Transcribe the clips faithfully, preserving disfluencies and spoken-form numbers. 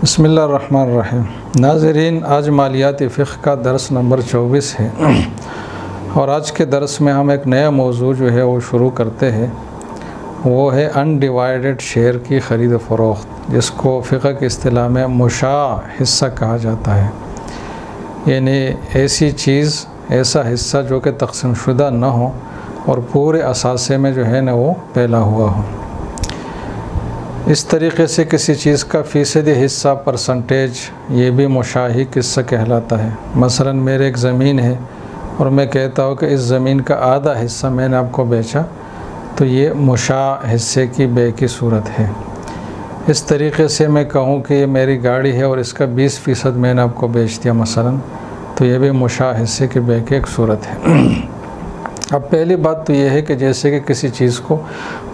बिस्मिल्लाहिर्रहमानिर्रहीम। नाज़रीन, आज मालियाती फ़िक़ का दर्स नंबर चौबीस है और आज के दर्स में हम एक नया मौजू जो है वो शुरू करते हैं। वो है अनडिवाइडेड शेयर की ख़रीद फ़रोख्त, जिसको फ़िक़ह की इस्तिलाह में मुशा हिस्सा कहा जाता है, यानी ऐसी चीज़, ऐसा हिस्सा जो कि तकसीम शुदा ना हो और पूरे असासे में जो है ना वो फैला हुआ हो। इस तरीके से किसी चीज़ का फ़ीसदी हिस्सा, परसेंटेज, ये भी मुशाही किस्सा कहलाता है। मसलन मेरे एक ज़मीन है और मैं कहता हूँ कि इस ज़मीन का आधा हिस्सा मैंने आपको बेचा, तो ये मुशा हिस्से की बे की सूरत है। इस तरीके से मैं कहूँ कि ये मेरी गाड़ी है और इसका बीस फ़ीसद मैंने आपको बेच दिया मसलन, तो ये भी मुशा हिस्से की बे की एक सूरत है। अब पहली बात तो यह है कि जैसे कि किसी चीज़ को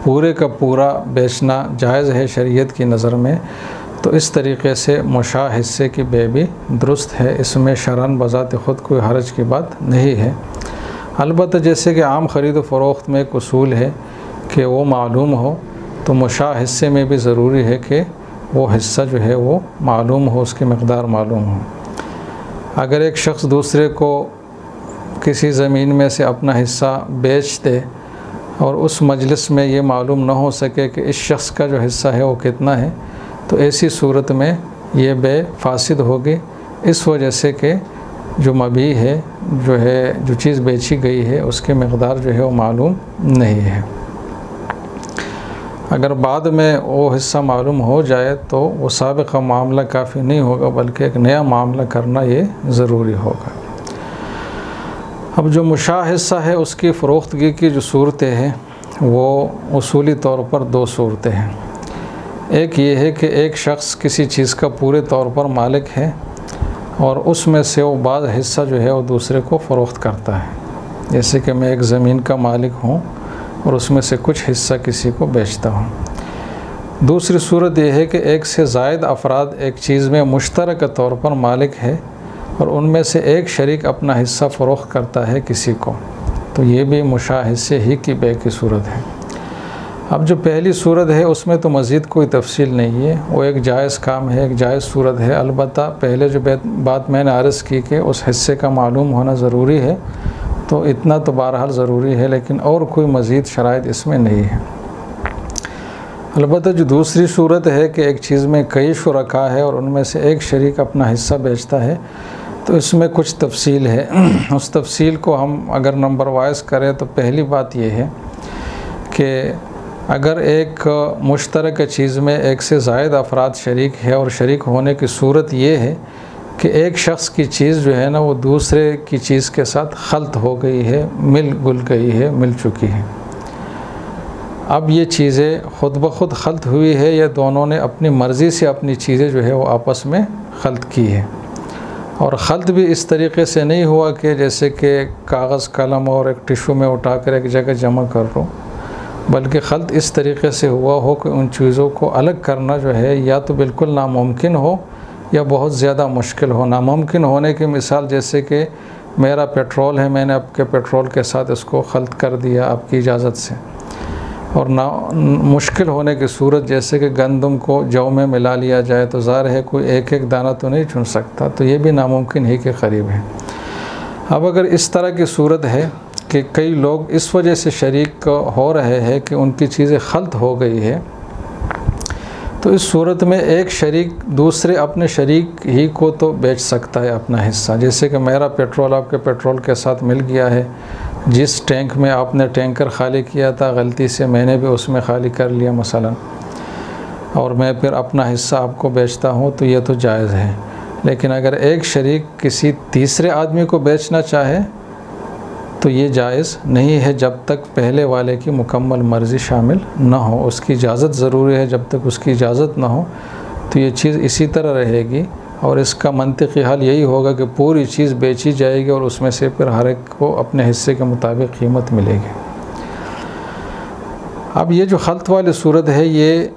पूरे का पूरा बेचना जायज़ है शरीयत की नज़र में, तो इस तरीके से मुशा हिस्से की बे भी दुरुस्त है, इसमें शरअन बज़ात ख़ुद कोई हरज की बात नहीं है। अलबत्ता जैसे कि आम ख़रीद फ़रोख्त में एक उसूल है कि वो मालूम हो, तो मुशा हिस्से में भी ज़रूरी है कि वो हिस्सा जो है वो मालूम हो, उसकी मकदार मालूम हो। अगर एक शख्स दूसरे को किसी ज़मीन में से अपना हिस्सा बेच दे और उस मजलिस में ये मालूम ना हो सके कि इस शख्स का जो हिस्सा है वो कितना है, तो ऐसी सूरत में ये बे फासिद होगी, इस वजह से कि जो मबी है, जो है जो चीज़ बेची गई है, उसकी मकदार जो है वो मालूम नहीं है। अगर बाद में वो हिस्सा मालूम हो जाए तो वो साबिक़ा मामला काफ़ी नहीं होगा, बल्कि एक नया मामला करना ये ज़रूरी होगा। अब जो मुशा हिस्सा है उसकी फ़रोख्तगी की जो सूरतें हैं वो उसूली तौर पर दो सूरतें हैं। एक ये है कि एक शख्स किसी चीज़ का पूरे तौर पर मालिक है और उसमें से वो बाद हिस्सा जो है वो दूसरे को फ़रोख्त करता है। जैसे कि मैं एक ज़मीन का मालिक हूँ और उसमें से कुछ हिस्सा किसी को बेचता हूँ। दूसरी सूरत यह है कि एक से ज़ायद अफराद एक चीज़ में मुश्तरक तौर पर मालिक है और उनमें से एक शरीक अपना हिस्सा फ़रोख्त करता है किसी को, तो ये भी मुशा हिस्से ही की बे की सूरत है। अब जो पहली सूरत है उसमें तो मज़ीद कोई तफसील नहीं है, वो एक जायज़ काम है, एक जायज़ सूरत है। अलबत्ता पहले जो बात मैंने अर्ज़ की कि उस हिस्से का मालूम होना ज़रूरी है, तो इतना तो बहरहाल ज़रूरी है, लेकिन और कोई मज़ीद शराइत इसमें नहीं है। अलबत्ता जो दूसरी सूरत है कि एक चीज़ में कई शुरका है और उनमें से एक शरीक अपना हिस्सा बेचता है, तो इसमें कुछ तफसील है। उस तफसील को हम अगर नंबर वाइज करें तो पहली बात यह है कि अगर एक मुश्तरक चीज़ में एक से ज़ायद अफराद शरीक है और शरीक होने की सूरत यह है कि एक शख्स की चीज़ जो है ना वो दूसरे की चीज़ के साथ खल्त हो गई है, मिल गुल गई है, मिल चुकी है। अब ये चीज़ें खुद ब खुद खल्त हुई है या दोनों ने अपनी मर्ज़ी से अपनी चीज़ें जो है वो आपस में खल्त की है, और ख़ल्त भी इस तरीके से नहीं हुआ कि जैसे कि कागज़ कलम और एक टिशू में उठा कर एक जगह जमा कर लो, बल्कि ख़ल्त इस तरीके से हुआ हो कि उन चीज़ों को अलग करना जो है या तो बिल्कुल नामुमकिन हो या बहुत ज़्यादा मुश्किल हो। नामुमकिन होने की मिसाल जैसे कि मेरा पेट्रोल है, मैंने आपके पेट्रोल के साथ इसको ख़ल्त कर दिया आपकी इजाज़त से, और ना मुश्किल होने की सूरत जैसे कि गंदम को जौ में मिला लिया जाए, तो ज़ाहिर है कोई एक एक दाना तो नहीं चुन सकता, तो ये भी नामुमकिन ही के करीब है। अब अगर इस तरह की सूरत है कि कई लोग इस वजह से शरीक हो रहे हैं कि उनकी चीज़ें खल्त हो गई है, तो इस सूरत में एक शरीक दूसरे अपने शरीक ही को तो बेच सकता है अपना हिस्सा। जैसे कि मेरा पेट्रोल आपके पेट्रोल के साथ मिल गया है, जिस टैंक में आपने टैंकर खाली किया था गलती से मैंने भी उसमें खाली कर लिया मसलन, और मैं फिर अपना हिस्सा आपको बेचता हूँ, तो ये तो जायज़ है। लेकिन अगर एक शरीक किसी तीसरे आदमी को बेचना चाहे तो ये जायज़ नहीं है जब तक पहले वाले की मुकम्मल मर्ज़ी शामिल ना हो, उसकी इजाज़त ज़रूरी है। जब तक उसकी इजाज़त ना हो तो ये चीज़ इसी तरह रहेगी, और इसका मंतिकी हल यही होगा कि पूरी चीज़ बेची जाएगी और उसमें से फिर हर एक को अपने हिस्से के मुताबिक कीमत मिलेगी। अब ये जो खल्त वाली सूरत है, ये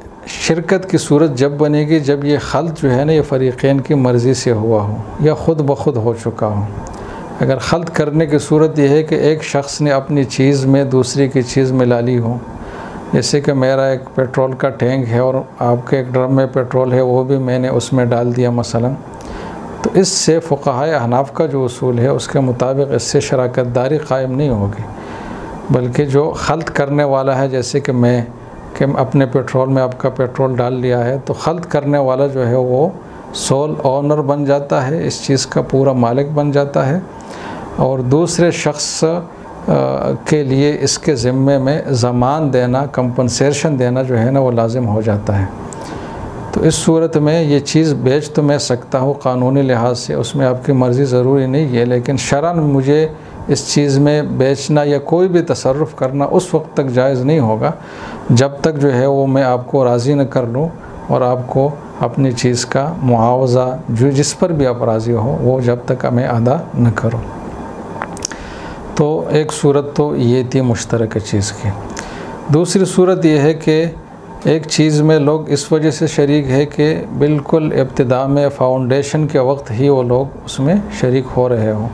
शिरकत की सूरत जब बनेगी जब ये खल्त जो है ना ये फ़रीक़ैन की मर्ज़ी से हुआ हो या ख़ुद ब खुद हो चुका हो। अगर खल्त करने की सूरत यह है कि एक शख्स ने अपनी चीज़ में दूसरी की चीज़ मिला ली हो, जैसे कि मेरा एक पेट्रोल का टैंक है और आपके एक ड्रम में पेट्रोल है, वो भी मैंने उसमें डाल दिया मसलन, तो इससे फ़ुक़हाए अहनाफ का जो उसूल है उसके मुताबिक इससे शराकत दारी कायम नहीं होगी, बल्कि जो खल्त करने वाला है, जैसे कि मैं कि अपने पेट्रोल में आपका पेट्रोल डाल लिया है, तो खल्त करने वाला जो है वो सोल ओनर बन जाता है, इस चीज़ का पूरा मालिक बन जाता है और दूसरे शख्स के लिए इसके ज़िम्मे में ज़मान देना, कंपनसेशन देना जो है ना वो लाजिम हो जाता है। तो इस सूरत में ये चीज़ बेच तो मैं सकता हूँ क़ानूनी लिहाज से, उसमें आपकी मर्ज़ी ज़रूरी नहीं है, लेकिन शरअन मुझे इस चीज़ में बेचना या कोई भी तसर्रुफ़ करना उस वक्त तक जायज़ नहीं होगा जब तक जो है वो मैं आपको राज़ी न कर लूँ और आपको अपनी चीज़ का मुआवज़ा जो जिस पर भी आप राज़ी हो वो जब तक मैं अदा न करूँ। तो एक सूरत तो ये थी मुश्तरक चीज़ की। दूसरी सूरत यह है कि एक चीज़ में लोग इस वजह से शरीक है कि बिल्कुल इब्तिदा में फाउंडेशन के वक्त ही वो लोग उसमें शरीक हो रहे हों,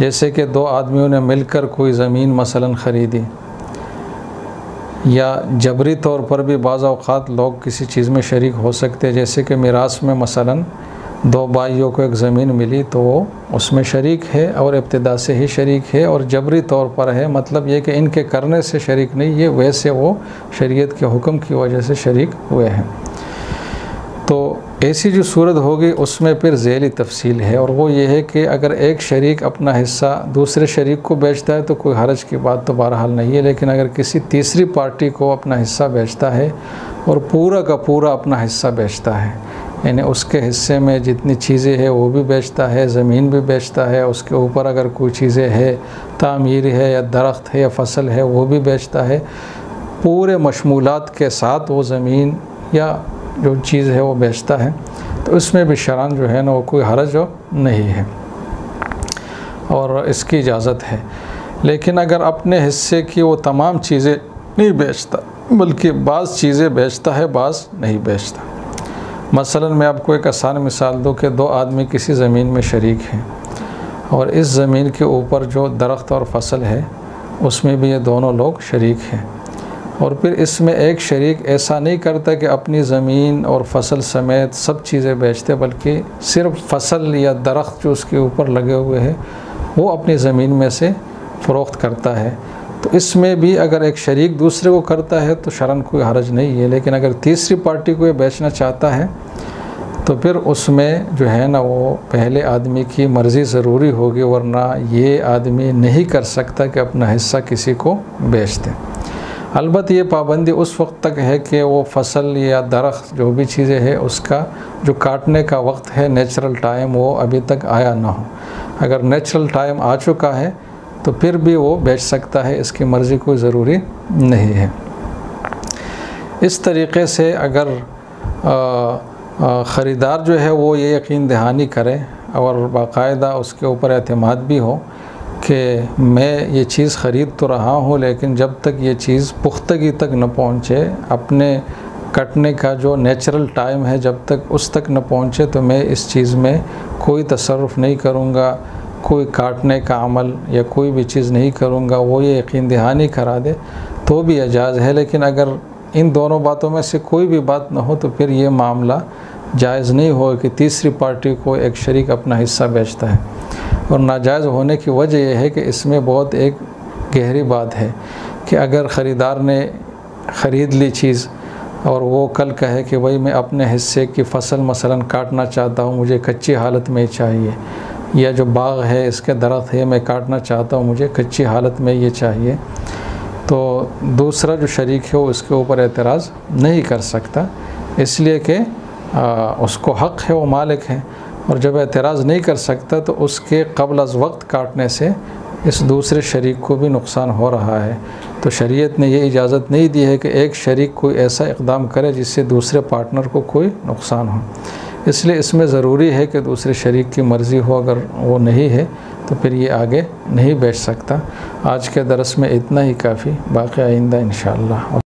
जैसे कि दो आदमियों ने मिलकर कोई ज़मीन मसलन ख़रीदी, या जबरी तौर पर भी बाज़ औक़ात लोग किसी चीज़ में शरीक हो सकते हैं, जैसे कि मीरास में मसलन दो भाइयों को एक ज़मीन मिली तो वो उसमें शरीक है और इब्तिदा से ही शरीक है और जबरी तौर पर है, मतलब ये कि इनके करने से शरीक नहीं, ये वैसे वो शरीयत के हुक्म की वजह से शरीक हुए हैं। तो ऐसी जो सूरत होगी उसमें फिर ज़ेली तफसील है, और वो ये है कि अगर एक शरीक अपना हिस्सा दूसरे शरीक को बेचता है तो कोई हरज की बात तो बहरहाल नहीं है, लेकिन अगर किसी तीसरी पार्टी को अपना हिस्सा बेचता है और पूरा का पूरा अपना हिस्सा बेचता है, यानी उसके हिस्से में जितनी चीज़ें हैं वो भी बेचता है, ज़मीन भी बेचता है, उसके ऊपर अगर कोई चीज़ें है तामीर है या दरख्त है या फसल है वो भी बेचता है, पूरे मशमूलात के साथ वो ज़मीन या जो चीज़ है वो बेचता है, तो इसमें भी शरअन जो है ना वो कोई हरज नहीं है और इसकी इजाज़त है। लेकिन अगर अपने हिस्से की वो तमाम चीज़ें नहीं बेचता, बल्कि बाज़ चीज़ें बेचता है बाज़ नहीं बेचता, मसलन मैं आपको एक आसान मिसाल दूँ कि दो आदमी किसी ज़मीन में शरीक हैं और इस ज़मीन के ऊपर जो दरख्त और फसल है उसमें भी ये दोनों लोग शरीक हैं, और फिर इसमें एक शरीक ऐसा नहीं करता कि अपनी ज़मीन और फसल समेत सब चीज़ें बेचते, बल्कि सिर्फ फसल या दरख्त जो उसके ऊपर लगे हुए हैं वो अपनी ज़मीन में से फ़रोख्त करता है, तो इसमें भी अगर एक शरीक दूसरे को करता है तो शरअन कोई हरज नहीं है, लेकिन अगर तीसरी पार्टी को ये बेचना चाहता है तो फिर उसमें जो है ना वो पहले आदमी की मर्ज़ी ज़रूरी होगी, वरना ये आदमी नहीं कर सकता कि अपना हिस्सा किसी को बेच दे। अलबत्त ये पाबंदी उस वक्त तक है कि वो फसल या दरख्त जो भी चीज़ें हैं उसका जो काटने का वक्त है नेचुरल टाइम वो अभी तक आया ना हो, अगर नेचुरल टाइम आ चुका है तो फिर भी वो बेच सकता है, इसकी मर्ज़ी कोई ज़रूरी नहीं है। इस तरीके से अगर ख़रीदार जो है वो ये यकीन दहानी करे और बाकायदा उसके ऊपर एतमाद भी हो कि मैं ये चीज़ ख़रीद तो रहा हूँ, लेकिन जब तक ये चीज़ पुख्तगी तक न पहुँचे, अपने कटने का जो नेचुरल टाइम है जब तक उस तक न पहुँचे तो मैं इस चीज़ में कोई तसर्रुफ़ नहीं करूँगा, कोई काटने का अमल या कोई भी चीज़ नहीं करूँगा, वो ये यकीन दहानी करा दे तो भी इजाज़ है। लेकिन अगर इन दोनों बातों में से कोई भी बात न हो तो फिर ये मामला जायज़ नहीं हो कि तीसरी पार्टी को एक शरीक अपना हिस्सा बेचता है, और नाजायज़ होने की वजह यह है कि इसमें बहुत एक गहरी बात है कि अगर ख़रीदार ने ख़रीद ली चीज़ और वो कल कहे कि भाई मैं अपने हिस्से की फसल मसलन काटना चाहता हूँ, मुझे कच्ची हालत में चाहिए, या जो बाग़ है इसके दरख्त है मैं काटना चाहता हूँ, मुझे कच्ची हालत में ये चाहिए, तो दूसरा जो शरीक है वो इसके ऊपर एतराज़ नहीं कर सकता, इसलिए कि उसको हक़ है, वो मालिक है, और जब एतराज़ नहीं कर सकता तो उसके क़ब्ल अज़ वक्त काटने से इस दूसरे शरीक को भी नुकसान हो रहा है। तो शरीयत ने ये इजाज़त नहीं दी है कि एक शरीक कोई ऐसा इक़दाम करे जिससे दूसरे पार्टनर को कोई नुकसान हो, इसलिए इसमें ज़रूरी है कि दूसरे शरीक की मर्ज़ी हो, अगर वो नहीं है तो फिर ये आगे नहीं बेच सकता। आज के दरस में इतना ही काफ़ी, बाक़ी आइंदा इंशाअल्लाह।